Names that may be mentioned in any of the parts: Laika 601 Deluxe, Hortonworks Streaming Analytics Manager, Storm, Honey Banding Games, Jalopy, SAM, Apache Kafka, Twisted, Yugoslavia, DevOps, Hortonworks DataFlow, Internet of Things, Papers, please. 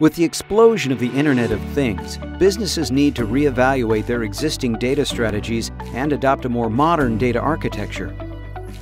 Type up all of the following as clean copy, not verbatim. With the explosion of the Internet of Things, businesses need to reevaluate their existing data strategies and adopt a more modern data architecture.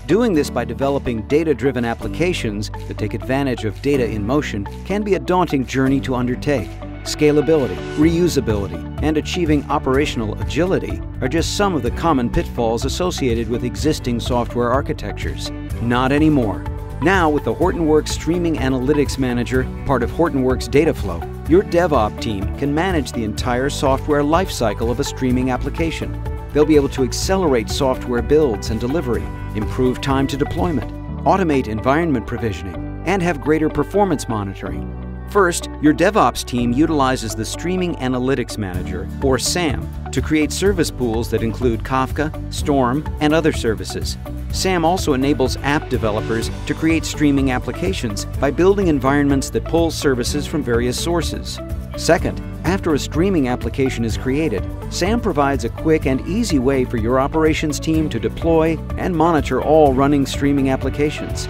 Doing this by developing data-driven applications that take advantage of data in motion can be a daunting journey to undertake. Scalability, reusability, and achieving operational agility are just some of the common pitfalls associated with existing software architectures. Not anymore. Now, with the Hortonworks Streaming Analytics Manager, part of Hortonworks DataFlow, your DevOps team can manage the entire software lifecycle of a streaming application. They'll be able to accelerate software builds and delivery, improve time to deployment, automate environment provisioning, and have greater performance monitoring. First, your DevOps team utilizes the Streaming Analytics Manager, or SAM, to create service pools that include Kafka, Storm, and other services. SAM also enables app developers to create streaming applications by building environments that pull services from various sources. Second, after a streaming application is created, SAM provides a quick and easy way for your operations team to deploy and monitor all running streaming applications.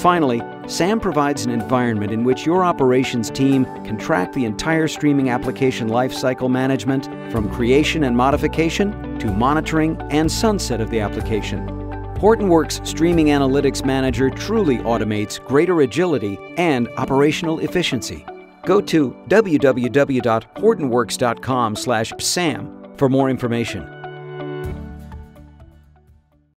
Finally, SAM provides an environment in which your operations team can track the entire streaming application lifecycle management, from creation and modification to monitoring and sunset of the application. Hortonworks Streaming Analytics Manager truly automates greater agility and operational efficiency. Go to www.hortonworks.com/SAM for more information.